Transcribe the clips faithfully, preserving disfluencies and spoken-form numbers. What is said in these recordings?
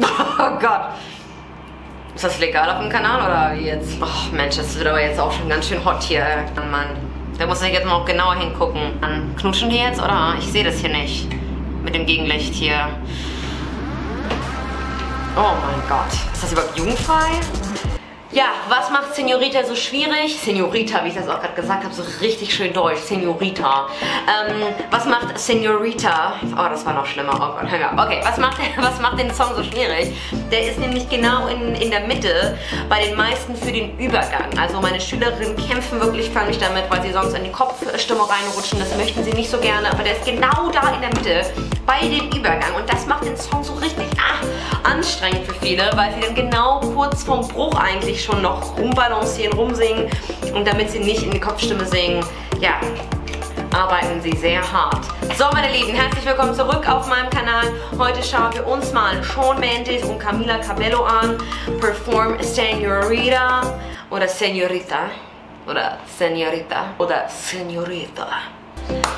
Oh Gott. Ist das legal auf dem Kanal oder wie jetzt? Ach Mensch, das wird aber jetzt auch schon ganz schön hot hier, ey. Mann, Mann. Da muss ich jetzt mal auch genauer hingucken. Dann knutschen die jetzt oder? Ich sehe das hier nicht. Mit dem Gegenlicht hier. Oh mein Gott. Ist das überhaupt jugendfrei? Ja, was macht Señorita so schwierig? Señorita, wie ich das auch gerade gesagt habe, so richtig schön deutsch. Señorita. Ähm, was macht Señorita? Oh, das war noch schlimmer. Oh Gott, hör mal. Okay, was macht, was macht den Song so schwierig? Der ist nämlich genau in, in der Mitte bei den meisten für den Übergang. Also meine Schülerinnen kämpfen wirklich förmlich damit, weil sie sonst in die Kopfstimme reinrutschen. Das möchten sie nicht so gerne, aber der ist genau da in der Mitte bei dem Übergang. Und das macht den Song so richtig ah, anstrengend für viele, weil sie dann genau kurz vorm Bruch eigentlich schon noch rumbalancieren, rumsingen, und damit sie nicht in die Kopfstimme singen, ja, arbeiten sie sehr hart. So, meine Lieben, herzlich willkommen zurück auf meinem Kanal. Heute schauen wir uns mal Shawn Mendes und Camila Cabello an. Perform Señorita oder Señorita oder Señorita oder Señorita.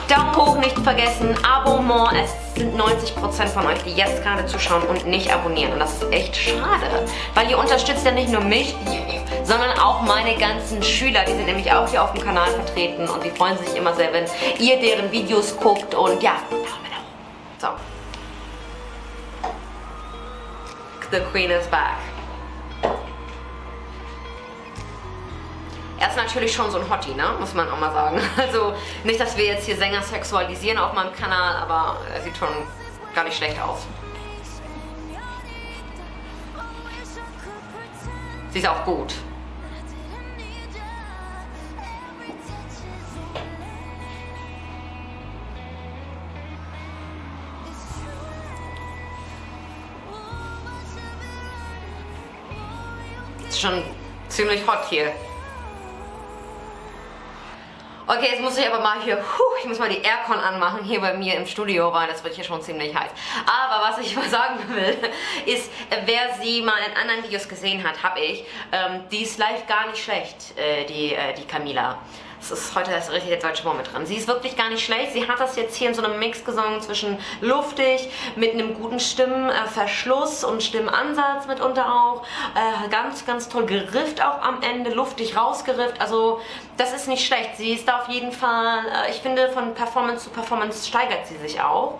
Daumen hoch nicht vergessen, Abonnement, es sind neunzig Prozent von euch, die jetzt gerade zuschauen und nicht abonnieren, und das ist echt schade, weil ihr unterstützt ja nicht nur mich, sondern auch meine ganzen Schüler, die sind nämlich auch hier auf dem Kanal vertreten und die freuen sich immer sehr, wenn ihr deren Videos guckt, und ja, Daumen hoch. So. The Queen is back. Er ist natürlich schon so ein Hottie, ne? Muss man auch mal sagen. Also nicht, dass wir jetzt hier Sänger sexualisieren auf meinem Kanal, aber er sieht schon gar nicht schlecht aus. Sie ist auch gut. Ist schon ziemlich hot hier. Okay, jetzt muss ich aber mal hier, puh, ich muss mal die Aircon anmachen hier bei mir im Studio, weil das wird hier schon ziemlich heiß. Aber was ich mal sagen will, ist, wer sie mal in anderen Videos gesehen hat, habe ich, ähm, die ist live gar nicht schlecht, äh, die, äh, die Camila. Es ist heute das richtige deutsche Wort mit drin. Sie ist wirklich gar nicht schlecht. Sie hat das jetzt hier in so einem Mix gesungen zwischen luftig, mit einem guten Stimmenverschluss und Stimmenansatz mitunter auch. Äh, ganz, ganz toll gerifft auch am Ende, luftig rausgerifft. Also das ist nicht schlecht. Sie ist da auf jeden Fall, äh, ich finde, von Performance zu Performance steigert sie sich auch.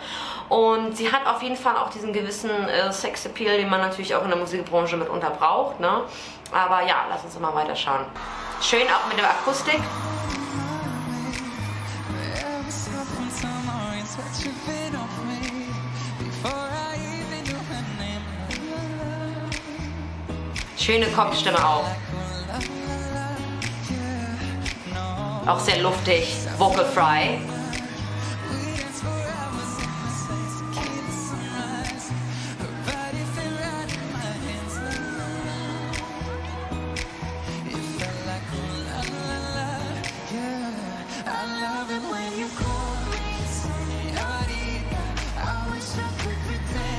Und sie hat auf jeden Fall auch diesen gewissen äh, Sexappeal, den man natürlich auch in der Musikbranche mitunter braucht, ne? Aber ja, lass uns mal weiter schauen. Schön auch mit der Akustik. Schöne Kopfstimme auch. Auch sehr luftig, vocal fry.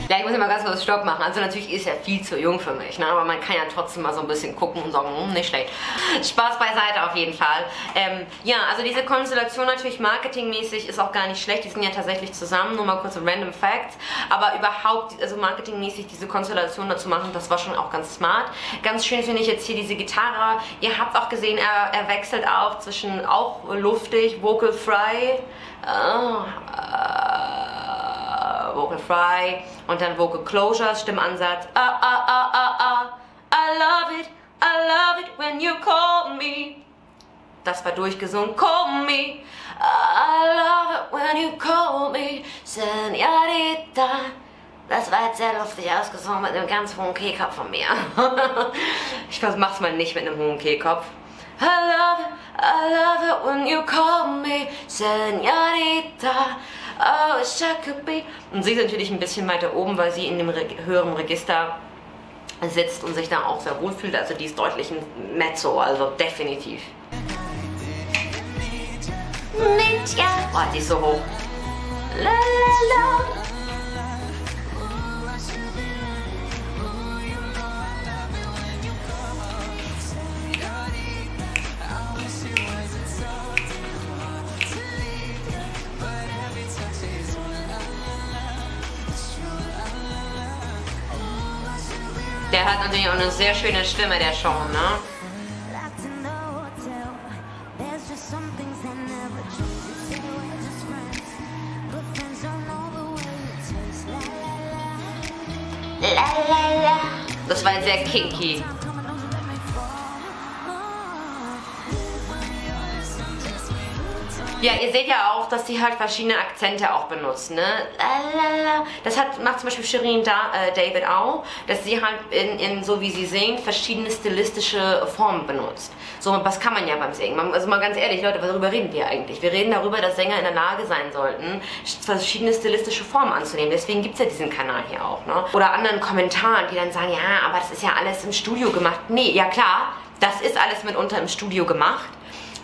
Ja, ich muss immer ganz kurz Stopp machen. Also natürlich ist er viel zu jung für mich, ne? Aber man kann ja trotzdem mal so ein bisschen gucken und sagen, hm, nicht schlecht. Spaß beiseite auf jeden Fall. Ähm, ja, also diese Konstellation natürlich marketingmäßig ist auch gar nicht schlecht. Die sind ja tatsächlich zusammen, nur mal kurz Random Facts. Aber überhaupt, also marketingmäßig diese Konstellation dazu machen, das war schon auch ganz smart. Ganz schön finde ich jetzt hier diese Gitarre. Ihr habt auch gesehen, er, er wechselt auch zwischen auch luftig, vocal fry, äh, äh, Vocal Fry und dann Vocal Closure, Stimmansatz. Ah, ah, ah, ah, ah. I love it, I love it when you call me. Das war durchgesungen. Call me. I love it when you call me. Señorita. Das war jetzt sehr lustig ausgesungen mit einem ganz hohen Kehlkopf von mir. Ich mach's mal nicht mit einem hohen Kehlkopf. I love it, I love it when you call me. Señorita. Oh, it's a good be. Und sie ist natürlich ein bisschen weiter oben, weil sie in dem Reg höheren Register sitzt und sich da auch sehr wohl fühlt. Also die ist deutlich ein Mezzo, also definitiv. Ninja. Boah, die ist so hoch. La, la, la. Der hat natürlich auch eine sehr schöne Stimme, der Shawn, ne? Das war sehr kinky. Ja, ihr seht ja auch, dass die halt verschiedene Akzente auch benutzen, ne? Das hat, macht zum Beispiel Shirin da, äh, David auch, dass sie halt in, in, so wie sie singt, verschiedene stilistische Formen benutzt. So, was kann man ja beim Singen? Man, also mal ganz ehrlich, Leute, worüber reden wir eigentlich? Wir reden darüber, dass Sänger in der Lage sein sollten, verschiedene stilistische Formen anzunehmen. Deswegen gibt es ja diesen Kanal hier auch, ne? Oder anderen Kommentaren, die dann sagen, ja, aber das ist ja alles im Studio gemacht. Nee, ja klar, das ist alles mitunter im Studio gemacht.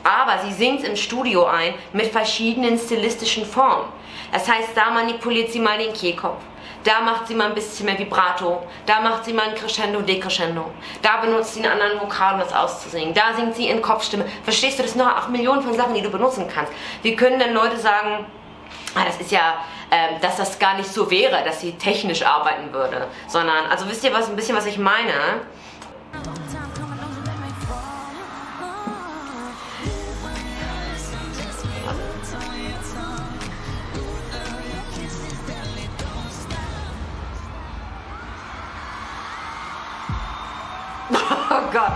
Aber sie singt im Studio ein mit verschiedenen stilistischen Formen. Das heißt, da manipuliert sie mal den Kehlkopf. Da macht sie mal ein bisschen mehr Vibrato. Da macht sie mal ein Crescendo, Decrescendo. Da benutzt sie einen anderen Vokal, um das auszusingen. Da singt sie in Kopfstimme. Verstehst du, das sind noch acht Millionen von Sachen, die du benutzen kannst. Wie können denn Leute sagen, ah, das ist ja, äh, dass das gar nicht so wäre, dass sie technisch arbeiten würde. Sondern, also wisst ihr was, ein bisschen, was ich meine? Oh Gott.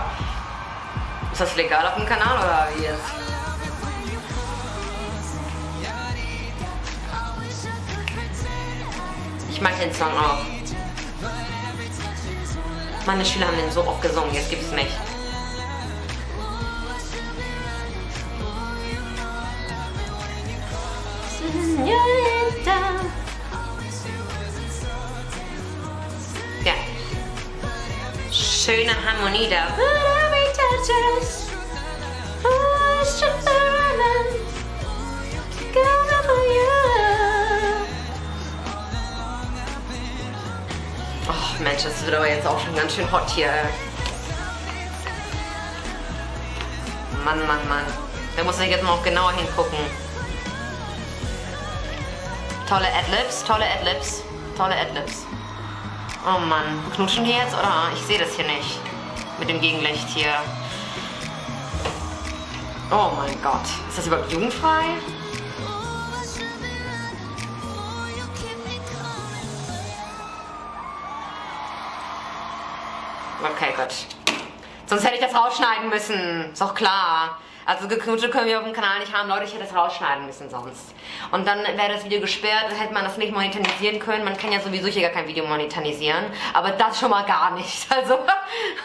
Ist das legal auf dem Kanal oder wie jetzt? Ich mag den Song auch. Meine Schüler haben den so oft gesungen, jetzt gibt's nicht. Señorita. Schöne Harmonie da. Oh Mensch, das wird aber jetzt auch schon ganz schön hot hier. Mann, Mann, Mann. Da muss ich jetzt mal auch genauer hingucken. Tolle Adlibs, tolle Adlibs, tolle Adlibs. Oh Mann, knutschen die jetzt oder? Ich sehe das hier nicht. Mit dem Gegenlicht hier. Oh mein Gott. Ist das überhaupt jugendfrei? Okay, gut. Sonst hätte ich das rausschneiden müssen. Ist doch klar. Also Geknutsche können wir auf dem Kanal nicht haben. Leute, ich hätte das rausschneiden müssen sonst. Und dann wäre das Video gesperrt, dann hätte man das nicht monetarisieren können. Man kann ja sowieso hier gar kein Video monetarisieren. Aber das schon mal gar nicht. Also,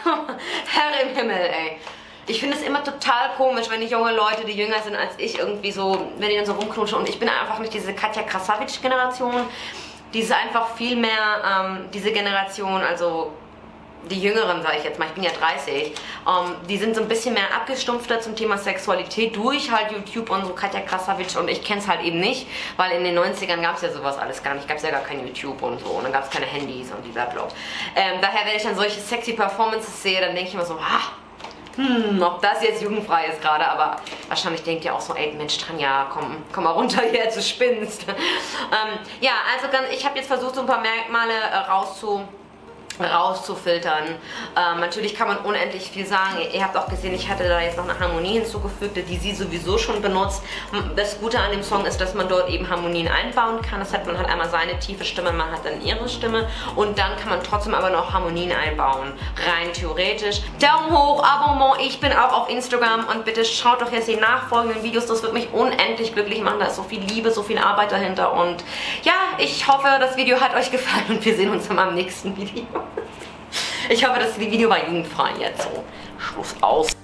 Herr im Himmel, ey. Ich finde es immer total komisch, wenn die junge Leute, die jünger sind als ich, irgendwie so, wenn die dann so rumknutschen. Und ich bin einfach nicht diese Katja Krasavitsch-Generation. Die ist einfach viel mehr, ähm, diese Generation, also... die Jüngeren, sage ich jetzt mal, ich bin ja dreißig, um, die sind so ein bisschen mehr abgestumpfter zum Thema Sexualität durch halt YouTube und so Katja Krasavitsch, und ich kenne es halt eben nicht, weil in den neunzigern gab es ja sowas alles gar nicht, gab es ja gar kein YouTube und so, und dann gab es keine Handys und blablabla. Ähm, daher, wenn ich dann solche sexy Performances sehe, dann denke ich immer so, ah, hm, ob das jetzt jugendfrei ist gerade, aber wahrscheinlich denkt ihr auch so, ey Mensch Tanja, komm, komm mal runter hier, du spinnst. ähm, ja, also ganz, ich habe jetzt versucht, so ein paar Merkmale äh, rauszu... rauszufiltern. Ähm, natürlich kann man unendlich viel sagen. Ihr, ihr habt auch gesehen, ich hatte da jetzt noch eine Harmonie hinzugefügt, die sie sowieso schon benutzt. Das Gute an dem Song ist, dass man dort eben Harmonien einbauen kann. Das heißt, man hat einmal seine tiefe Stimme, man hat dann ihre Stimme, und dann kann man trotzdem aber noch Harmonien einbauen. Rein theoretisch. Daumen hoch, Abonnement. Ich bin auch auf Instagram, und bitte schaut doch jetzt die nachfolgenden Videos. Das wird mich unendlich glücklich machen. Da ist so viel Liebe, so viel Arbeit dahinter, und ja, ich hoffe, das Video hat euch gefallen, und wir sehen uns dann beim nächsten Video. Ich hoffe, das Video war jugendfrei jetzt so. Schluss aus.